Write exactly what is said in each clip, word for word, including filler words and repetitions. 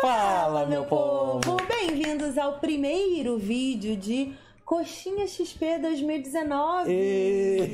Fala, meu povo! Bem-vindos ao primeiro vídeo de Coxinha X P dois mil e dezenove. E...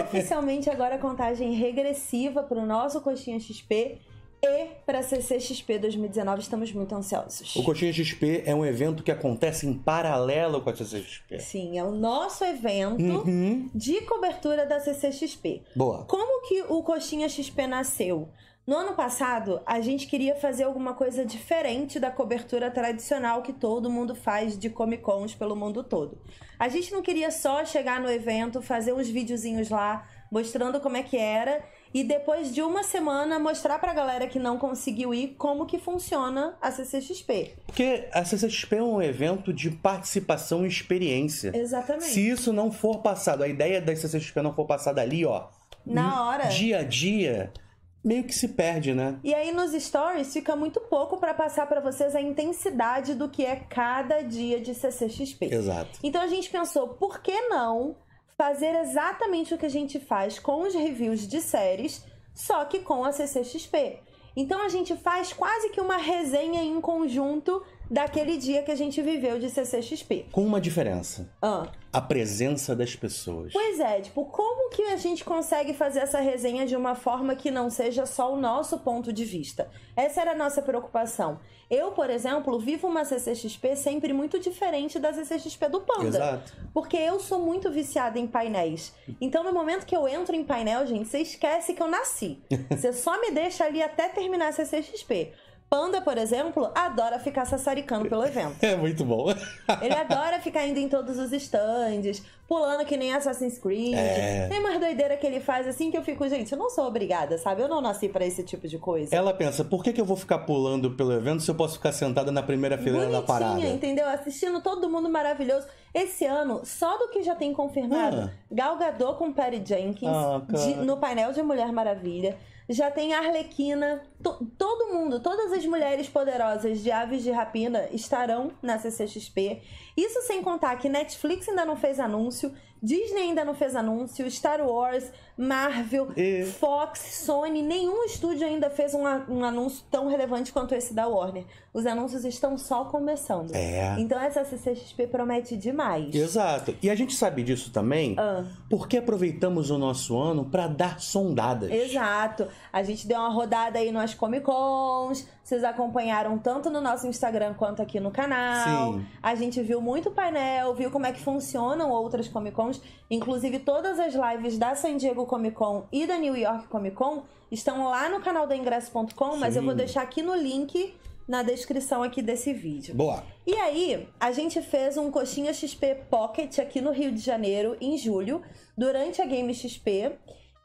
Oficialmente agora contagem regressiva para o nosso Coxinha X P e para a C C X P dois mil e dezenove. Estamos muito ansiosos. O Coxinha X P é um evento que acontece em paralelo com a C C X P. Sim, é o nosso evento uhum. de cobertura da C C X P. Boa! Como que o Coxinha X P nasceu? No ano passado, a gente queria fazer alguma coisa diferente da cobertura tradicional que todo mundo faz de Comic Cons pelo mundo todo. A gente não queria só chegar no evento, fazer uns videozinhos lá, mostrando como é que era, e depois de uma semana mostrar pra galera que não conseguiu ir como que funciona a C C X P. Porque a C C X P é um evento de participação e experiência. Exatamente. Se isso não for passado, a ideia da C C X P não for passada ali, ó, na hora, dia a dia... meio que se perde, né? E aí nos stories fica muito pouco pra passar pra vocês a intensidade do que é cada dia de C C X P. Exato. Então a gente pensou, por que não fazer exatamente o que a gente faz com os reviews de séries, só que com a C C X P? Então a gente faz quase que uma resenha em conjunto daquele dia que a gente viveu de C C X P. Com uma diferença. Ah. A presença das pessoas. Pois é, tipo, como que a gente consegue fazer essa resenha de uma forma que não seja só o nosso ponto de vista? Essa era a nossa preocupação. Eu, por exemplo, vivo uma C C X P sempre muito diferente da C C X P do Panda. Exato. Porque eu sou muito viciada em painéis. Então, no momento que eu entro em painel, gente, você esquece que eu nasci. Você só me deixa ali até terminar a C C X P. Panda, por exemplo, adora ficar sassaricando pelo evento. É muito bom. Ele adora ficar indo em todos os stands, pulando que nem Assassin's Creed. É. Tem umas doideiras que ele faz assim que eu fico, gente, eu não sou obrigada, sabe? Eu não nasci pra esse tipo de coisa. Ela pensa, por que que eu vou ficar pulando pelo evento se eu posso ficar sentada na primeira fileira da parada? Bonitinha, entendeu? Assistindo todo mundo maravilhoso. Esse ano, só do que já tem confirmado, ah. Gal Gadot com Patty Jenkins ah, de, no painel de Mulher Maravilha. Já tem Arlequina, to, todo mundo, todas as mulheres poderosas de Aves de Rapina estarão na C C X P. Isso sem contar que Netflix ainda não fez anúncio, Disney ainda não fez anúncio, Star Wars, Marvel, e... Fox, Sony, nenhum estúdio ainda fez um, um anúncio tão relevante quanto esse da Warner. Os anúncios estão só começando. É. Então essa C C X P promete demais. Exato. E a gente sabe disso também ah. porque aproveitamos o nosso ano para dar sondadas. Exato. A gente deu uma rodada aí nas Comic Cons, vocês acompanharam tanto no nosso Instagram quanto aqui no canal. Sim. A gente viu muito painel, viu como é que funcionam outras Comic Cons. Inclusive, todas as lives da San Diego Comic Con e da New York Comic Con estão lá no canal da ingresso ponto com, mas eu vou deixar aqui no link na descrição aqui desse vídeo. Boa! E aí, a gente fez um Coxinha X P Pocket aqui no Rio de Janeiro, em julho, durante a Game X P.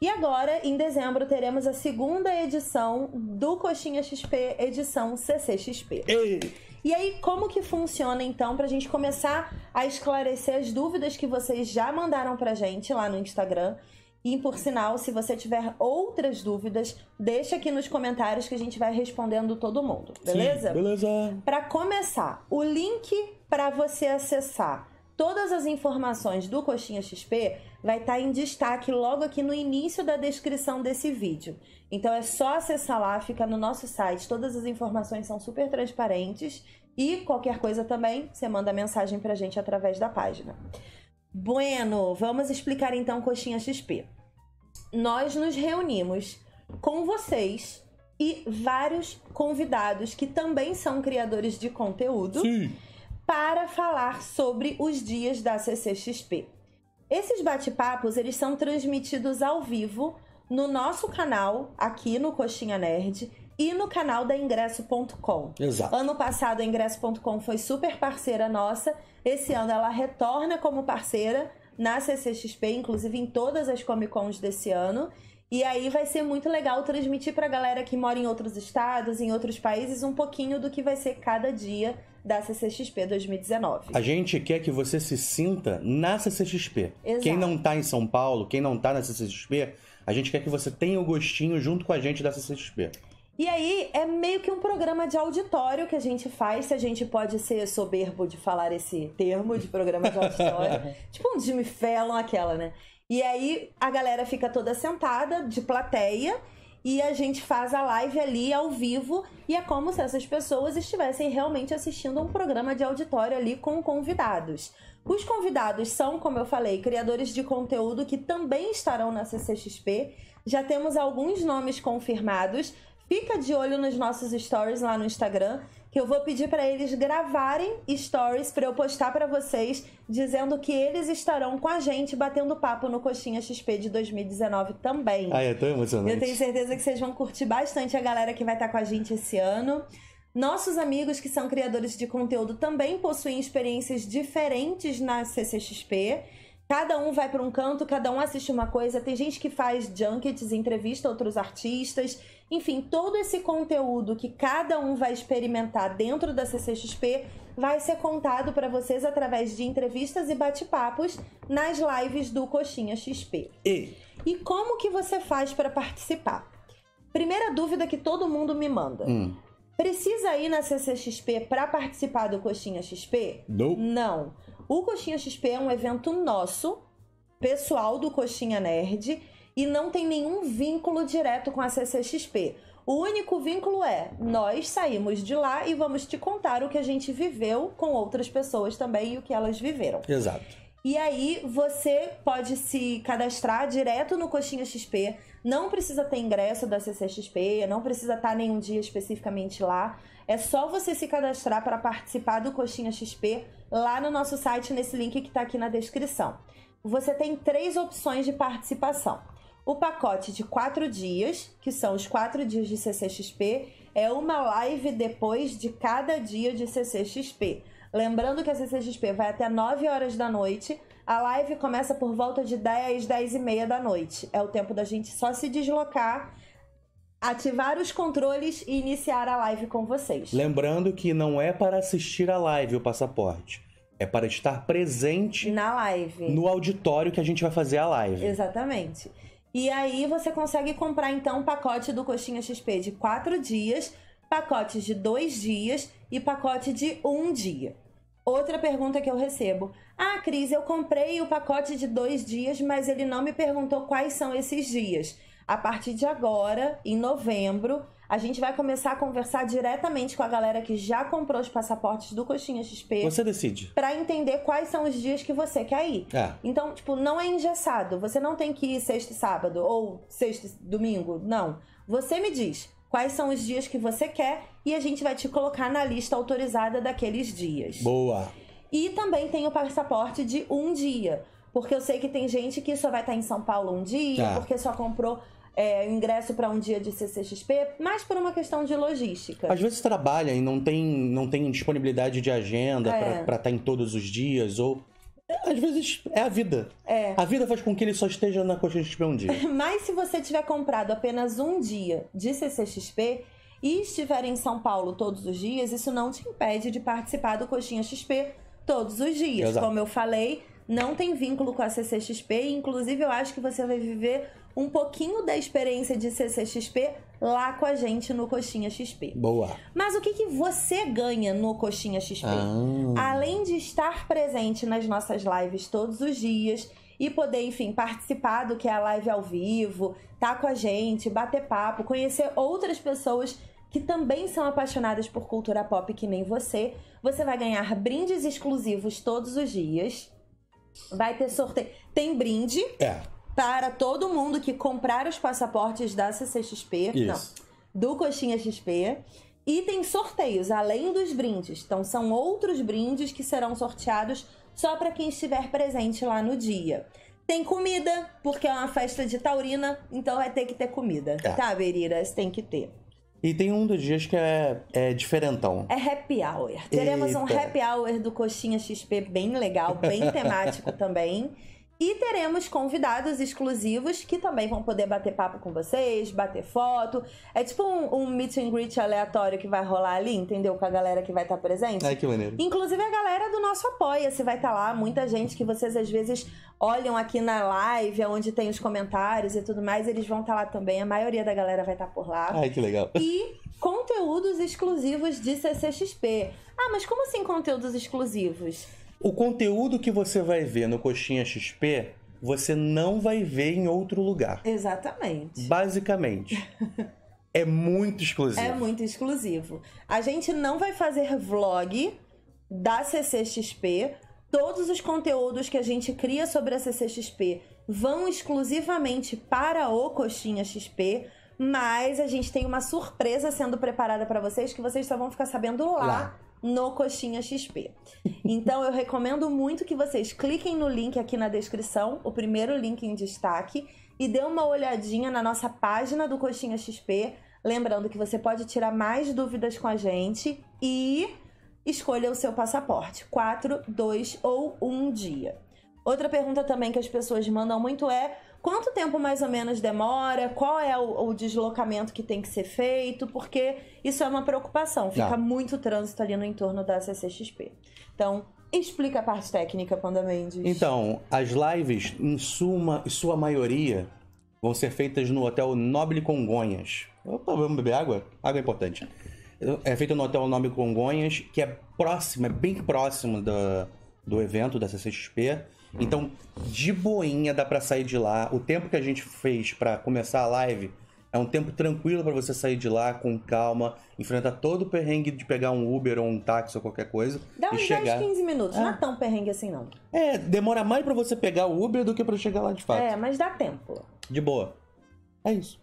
E agora, em dezembro, teremos a segunda edição do Coxinha X P, edição C C X P. Ei. E aí, como que funciona, então, pra gente começar a esclarecer as dúvidas que vocês já mandaram pra gente lá no Instagram? E, por sinal, se você tiver outras dúvidas, deixa aqui nos comentários que a gente vai respondendo todo mundo, beleza? Sim, beleza! Pra começar, o link pra você acessar todas as informações do Coxinha X P vai estar em destaque logo aqui no início da descrição desse vídeo. Então é só acessar lá, fica no nosso site, todas as informações são super transparentes e qualquer coisa também, você manda mensagem pra gente através da página. Bueno, vamos explicar então Coxinha X P. Nós nos reunimos com vocês e vários convidados que também são criadores de conteúdo. Sim. Para falar sobre os dias da C C X P. Esses bate-papos, eles são transmitidos ao vivo no nosso canal, aqui no Coxinha Nerd, e no canal da ingresso ponto com. Exato. Ano passado a ingresso ponto com foi super parceira nossa, esse ano ela retorna como parceira na C C X P, inclusive em todas as Comic Cons desse ano. E aí vai ser muito legal transmitir pra galera que mora em outros estados, em outros países, um pouquinho do que vai ser cada dia da C C X P dois mil e dezenove. A gente quer que você se sinta na C C X P. Exato. Quem não tá em São Paulo, quem não tá na C C X P, a gente quer que você tenha o gostinho junto com a gente da C C X P. E aí é meio que um programa de auditório que a gente faz, se a gente pode ser soberbo de falar esse termo de programa de auditório. Tipo um Jimmy Fallon, aquela, né? E aí a galera fica toda sentada de plateia e a gente faz a live ali ao vivo, e é como se essas pessoas estivessem realmente assistindo a um programa de auditório ali com convidados. Os convidados são, como eu falei, criadores de conteúdo que também estarão na C C X P. Já temos alguns nomes confirmados. Fica de olho nos nossos stories lá no Instagram, que eu vou pedir para eles gravarem stories para eu postar para vocês, dizendo que eles estarão com a gente batendo papo no Coxinha X P de dois mil e dezenove também. Ai, é tão emocionante. Eu tenho certeza que vocês vão curtir bastante a galera que vai estar com a gente esse ano. Nossos amigos que são criadores de conteúdo também possuem experiências diferentes na C C X P. Cada um vai para um canto, cada um assiste uma coisa. Tem gente que faz junkets, entrevista outros artistas. Enfim, todo esse conteúdo que cada um vai experimentar dentro da C C X P vai ser contado para vocês através de entrevistas e bate-papos nas lives do Coxinha X P. E, e como que você faz para participar? Primeira dúvida que todo mundo me manda. Hum. Precisa ir na C C X P para participar do Coxinha X P? Não. Não. O Coxinha X P é um evento nosso, pessoal do Coxinha Nerd, e não tem nenhum vínculo direto com a C C X P. O único vínculo é, nós saímos de lá e vamos te contar o que a gente viveu com outras pessoas também e o que elas viveram. Exato. E aí você pode se cadastrar direto no Coxinha X P, não precisa ter ingresso da C C X P, não precisa estar nenhum dia especificamente lá. É só você se cadastrar para participar do Coxinha X P lá no nosso site, nesse link que está aqui na descrição. Você tem três opções de participação. O pacote de quatro dias, que são os quatro dias de C C X P, é uma live depois de cada dia de C C X P. Lembrando que a C C X P vai até nove horas da noite, a live começa por volta de dez, dez e meia da noite. É o tempo da gente só se deslocar, ativar os controles e iniciar a live com vocês. Lembrando que não é para assistir a live o passaporte. É para estar presente na live, no auditório que a gente vai fazer a live. Exatamente. E aí você consegue comprar então o pacote do Coxinha X P de quatro dias, pacote de dois dias e pacote de um dia. Outra pergunta que eu recebo. Ah, Cris, eu comprei o pacote de dois dias, mas ele não me perguntou quais são esses dias. A partir de agora, em novembro, a gente vai começar a conversar diretamente com a galera que já comprou os passaportes do Coxinha X P. Você decide. Pra entender quais são os dias que você quer ir. É. Então, tipo, não é engessado. Você não tem que ir sexta e sábado ou sexta e domingo, não. Você me diz quais são os dias que você quer e a gente vai te colocar na lista autorizada daqueles dias. Boa! E também tem o passaporte de um dia. Porque eu sei que tem gente que só vai estar em São Paulo um dia, é. porque só comprou... É, ingresso para um dia de C C X P, mas por uma questão de logística. Às vezes trabalha e não tem, não tem disponibilidade de agenda é. para estar em todos os dias, ou... Às vezes é a vida. É. A vida faz com que ele só esteja na Coxinha X P um dia. Mas se você tiver comprado apenas um dia de C C X P e estiver em São Paulo todos os dias, isso não te impede de participar do Coxinha X P todos os dias. Exato. Como eu falei, não tem vínculo com a C C X P, inclusive eu acho que você vai viver um pouquinho da experiência de C C X P lá com a gente no Coxinha X P. Boa! Mas o que, que você ganha no Coxinha X P? Ah. Além de estar presente nas nossas lives todos os dias e poder, enfim, participar do que é a live ao vivo, tá com a gente, bater papo, conhecer outras pessoas que também são apaixonadas por cultura pop que nem você, você vai ganhar brindes exclusivos todos os dias, vai ter sorteio... Tem brinde... É... Para todo mundo que comprar os passaportes da C C X P, não, do Coxinha X P. E tem sorteios, além dos brindes. Então, são outros brindes que serão sorteados só para quem estiver presente lá no dia. Tem comida, porque é uma festa de taurina, então vai ter que ter comida. É. Tá, Beriras? Tem que ter. E tem um dos dias que é, é diferentão. É happy hour. Teremos Eita. um happy hour do Coxinha X P bem legal, bem temático também. E teremos convidados exclusivos que também vão poder bater papo com vocês, bater foto. É tipo um, um meet and greet aleatório que vai rolar ali, entendeu? Com a galera que vai estar presente. Ai, que maneiro. Inclusive a galera do nosso Apoia-se vai estar lá. Muita gente que vocês às vezes olham aqui na live, onde tem os comentários e tudo mais. Eles vão estar lá também. A maioria da galera vai estar por lá. Ai, que legal. E conteúdos exclusivos de C C X P. Ah, mas como assim conteúdos exclusivos? O conteúdo que você vai ver no Coxinha X P você não vai ver em outro lugar. Exatamente. Basicamente. É muito exclusivo. É muito exclusivo. A gente não vai fazer vlog da C C X P. Todos os conteúdos que a gente cria sobre a C C X P vão exclusivamente para o Coxinha X P. Mas a gente tem uma surpresa sendo preparada para vocês, que vocês só vão ficar sabendo lá, lá no Coxinha X P. Então eu recomendo muito que vocês cliquem no link aqui na descrição, o primeiro link em destaque, e dê uma olhadinha na nossa página do Coxinha X P. Lembrando que você pode tirar mais dúvidas com a gente e escolha o seu passaporte, quatro, dois ou um dia. Outra pergunta também que as pessoas mandam muito é: quanto tempo mais ou menos demora? Qual é o, o deslocamento que tem que ser feito? Porque isso é uma preocupação. Fica Não. muito trânsito ali no entorno da C C X P. Então, explica a parte técnica, Panda Mendes. Então, as lives, em suma, sua maioria, vão ser feitas no Hotel Nobile Congonhas. Opa, vamos beber água? Água é importante. É feita no Hotel Nobile Congonhas, que é próximo, é bem próximo do, do evento da C C X P. Então, de boinha, dá pra sair de lá. O tempo que a gente fez pra começar a live é um tempo tranquilo pra você sair de lá com calma, enfrentar todo o perrengue de pegar um Uber ou um táxi ou qualquer coisa. Dá uns chegar... dez, quinze minutos. Ah. Não é tão perrengue assim, não. É, demora mais pra você pegar o Uber do que pra chegar lá de fato. É, mas dá tempo. De boa. É isso.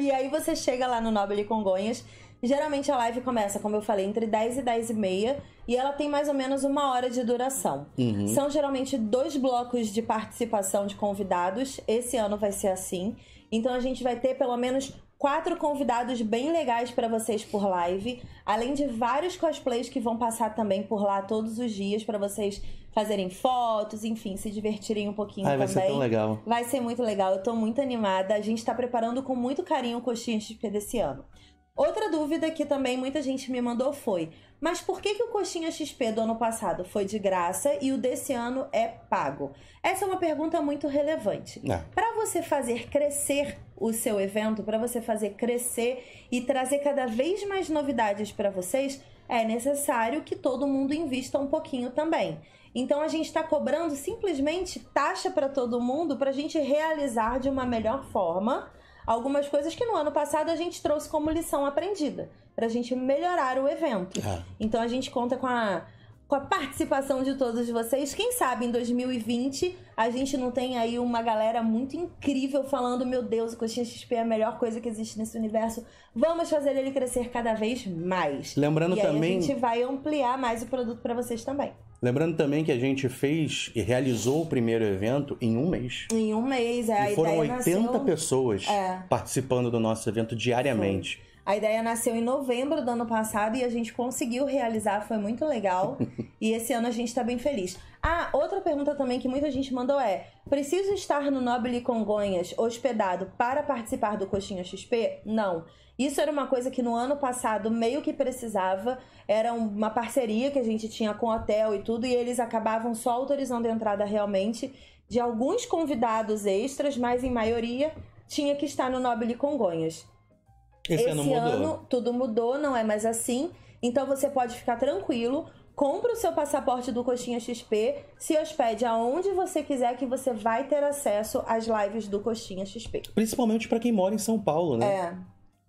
E aí você chega lá no Nobile Congonhas. Geralmente a live começa, como eu falei, entre dez e dez e meia, e ela tem mais ou menos uma hora de duração. Uhum. São geralmente dois blocos de participação de convidados. Esse ano vai ser assim. Então a gente vai ter pelo menos quatro convidados bem legais para vocês por live, além de vários cosplays que vão passar também por lá todos os dias para vocês fazerem fotos, enfim, se divertirem um pouquinho Ai, também. Vai ser tão legal. Vai ser muito legal. Eu tô muito animada. A gente tá preparando com muito carinho o Coxinha X P desse ano. Outra dúvida que também muita gente me mandou foi: mas por que que o Coxinha X P do ano passado foi de graça e o desse ano é pago? Essa é uma pergunta muito relevante. Para você fazer crescer o seu evento, para você fazer crescer e trazer cada vez mais novidades para vocês, é necessário que todo mundo invista um pouquinho também. Então, a gente está cobrando simplesmente taxa para todo mundo para a gente realizar de uma melhor forma algumas coisas que no ano passado a gente trouxe como lição aprendida, para a gente melhorar o evento. Ah. Então a gente conta com a, com a participação de todos vocês. Quem sabe em dois mil e vinte a gente não tem aí uma galera muito incrível falando: meu Deus, o Coxinha X P é a melhor coisa que existe nesse universo, vamos fazer ele crescer cada vez mais. Lembrando e também... aí a gente vai ampliar mais o produto para vocês também. Lembrando também que a gente fez e realizou o primeiro evento em um mês. Em um mês, é. E foram oitenta pessoas participando do nosso evento diariamente. A ideia nasceu em novembro do ano passado e a gente conseguiu realizar, foi muito legal. E esse ano a gente tá bem feliz. Ah, outra pergunta também que muita gente mandou é: preciso estar no Nobile Congonhas hospedado para participar do Coxinha X P? Não. Isso era uma coisa que no ano passado meio que precisava. Era uma parceria que a gente tinha com o hotel e tudo, e eles acabavam só autorizando a entrada realmente de alguns convidados extras, mas em maioria tinha que estar no Nobile Congonhas. Esse, Esse ano, mudou. ano tudo mudou, não é mais assim. Então você pode ficar tranquilo, compra o seu passaporte do Coxinha X P, se hospede aonde você quiser, que você vai ter acesso às lives do Coxinha X P. Principalmente para quem mora em São Paulo, né? É.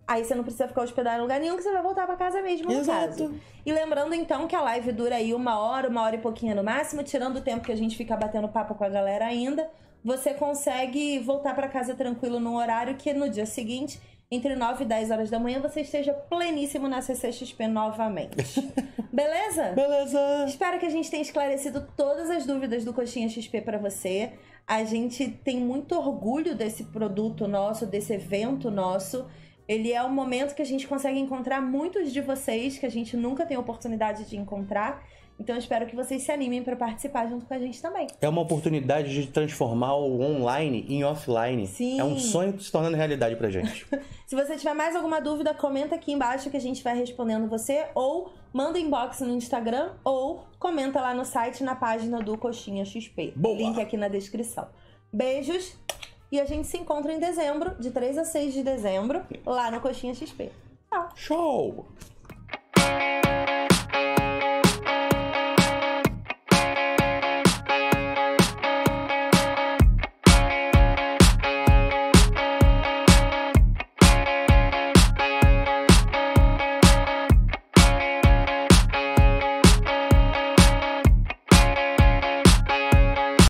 Aí você não precisa ficar hospedado em lugar nenhum, que você vai voltar pra casa mesmo, no Exato. caso. E lembrando, então, que a live dura aí uma hora, uma hora e pouquinho no máximo, tirando o tempo que a gente fica batendo papo com a galera ainda, você consegue voltar pra casa tranquilo num horário que no dia seguinte, entre nove e dez horas da manhã, você esteja pleníssimo na C C X P novamente. Beleza? Beleza! Espero que a gente tenha esclarecido todas as dúvidas do Coxinha X P pra você. A gente tem muito orgulho desse produto nosso, desse evento nosso. Ele é um momento que a gente consegue encontrar muitos de vocês que a gente nunca tem oportunidade de encontrar. Então, eu espero que vocês se animem para participar junto com a gente também. É uma oportunidade de transformar o online em offline. Sim. É um sonho se tornando realidade para a gente. Se você tiver mais alguma dúvida, comenta aqui embaixo que a gente vai respondendo você. Ou manda inbox no Instagram ou comenta lá no site, na página do Coxinha X P. Boa. Link aqui na descrição. Beijos! E a gente se encontra em dezembro, de três a seis de dezembro, lá no Coxinha X P. Tchau. Show!